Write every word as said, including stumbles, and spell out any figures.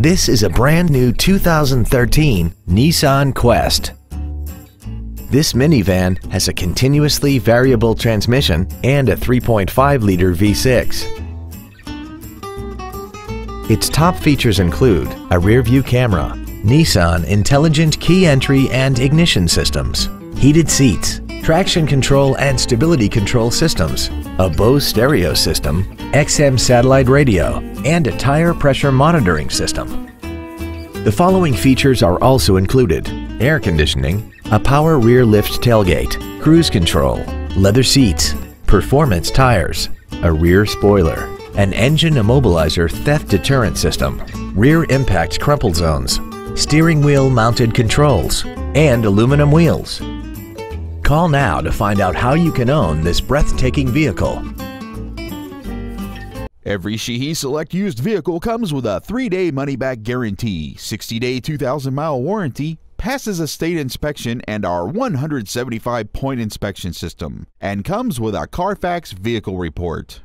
This is a brand new two thousand thirteen Nissan Quest. This minivan has a continuously variable transmission and a three point five liter V six. Its top features include a rear-view camera, Nissan Intelligent Key Entry and Ignition Systems, heated seats, traction control and stability control systems, a Bose stereo system, X M satellite radio, and a tire pressure monitoring system. The following features are also included: air conditioning, a power rear lift tailgate, cruise control, leather seats, performance tires, a rear spoiler, an engine immobilizer theft deterrent system, rear impact crumple zones, steering wheel mounted controls, and aluminum wheels. Call now to find out how you can own this breathtaking vehicle. Every Sheehy Select used vehicle comes with a three day money-back guarantee, sixty day, two thousand mile warranty, passes a state inspection and our one hundred seventy-five point inspection system, and comes with a Carfax vehicle report.